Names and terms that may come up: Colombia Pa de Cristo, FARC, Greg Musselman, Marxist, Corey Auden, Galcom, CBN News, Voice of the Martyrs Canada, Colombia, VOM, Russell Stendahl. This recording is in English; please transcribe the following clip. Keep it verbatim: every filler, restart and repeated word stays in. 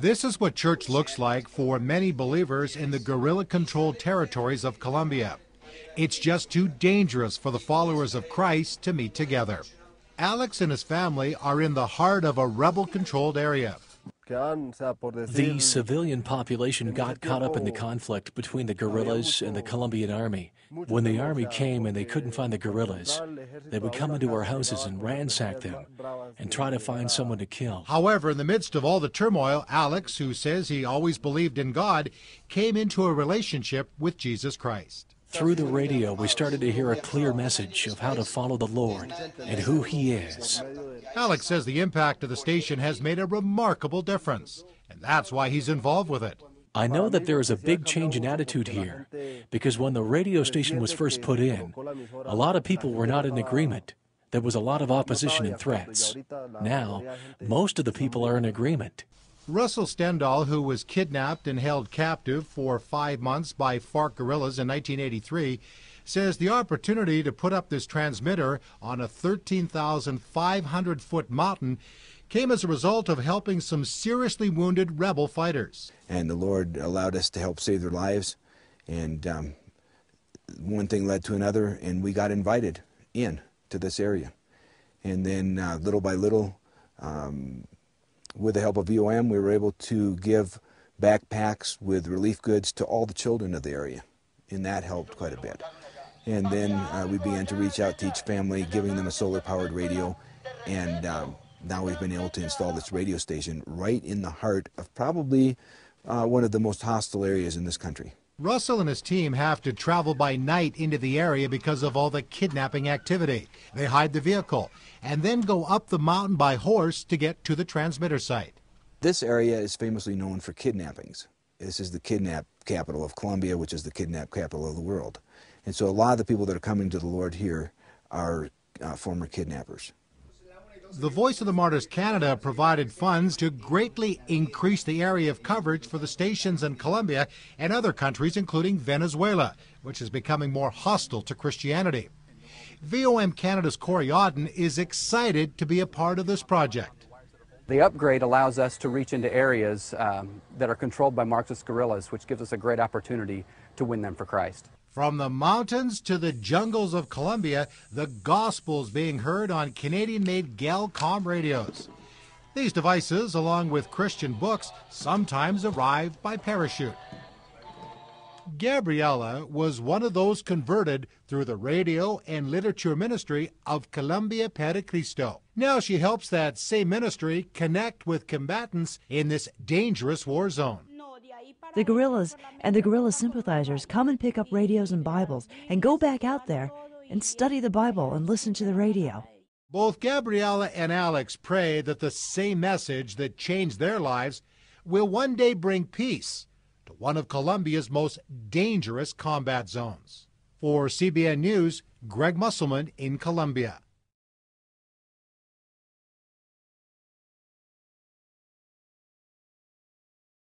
This is what church looks like for many believers in the guerrilla-controlled territories of Colombia. It's just too dangerous for the followers of Christ to meet together. Alex and his family are in the heart of a rebel-controlled area. The civilian population got caught up in the conflict between the guerrillas and the Colombian army. When the army came and they couldn't find the guerrillas, they would come into our houses and ransack them and try to find someone to kill. However, in the midst of all the turmoil, Alex, who says he always believed in God, came into a relationship with Jesus Christ. Through the radio, we started to hear a clear message of how to follow the Lord and who He is. Alex says the impact of the station has made a remarkable difference, and that's why he's involved with it. I know that there is a big change in attitude here, because when the radio station was first put in, a lot of people were not in agreement. There was a lot of opposition and threats. Now, most of the people are in agreement. Russell Stendahl, who was kidnapped and held captive for five months by FARC guerrillas in nineteen eighty-three, says the opportunity to put up this transmitter on a thirteen thousand five hundred foot mountain came as a result of helping some seriously wounded rebel fighters. And the Lord allowed us to help save their lives, and um, one thing led to another, and we got invited in to this area. And then uh, little by little, um, with the help of V O M, we were able to give backpacks with relief goods to all the children of the area, and that helped quite a bit. And then uh, we began to reach out to each family, giving them a solar-powered radio, and um, now we've been able to install this radio station right in the heart of probably uh, one of the most hostile areas in this country. Russell and his team have to travel by night into the area because of all the kidnapping activity. They hide the vehicle and then go up the mountain by horse to get to the transmitter site. This area is famously known for kidnappings. This is the kidnap capital of Colombia, which is the kidnap capital of the world. And so a lot of the people that are coming to the Lord here are uh, former kidnappers. The Voice of the Martyrs Canada provided funds to greatly increase the area of coverage for the stations in Colombia and other countries, including Venezuela, which is becoming more hostile to Christianity. V O M Canada's Corey Auden is excited to be a part of this project. The upgrade allows us to reach into areas um, that are controlled by Marxist guerrillas, which gives us a great opportunity to win them for Christ. From the mountains to the jungles of Colombia, the gospel's being heard on Canadian-made Galcom radios. These devices, along with Christian books, sometimes arrive by parachute. Gabriela was one of those converted through the radio and literature ministry of Colombia Pa de Cristo. Now she helps that same ministry connect with combatants in this dangerous war zone. The guerrillas and the guerrilla sympathizers come and pick up radios and Bibles and go back out there and study the Bible and listen to the radio. Both Gabriela and Alex pray that the same message that changed their lives will one day bring peace to one of Colombia's most dangerous combat zones. For C B N News, Greg Musselman in Colombia.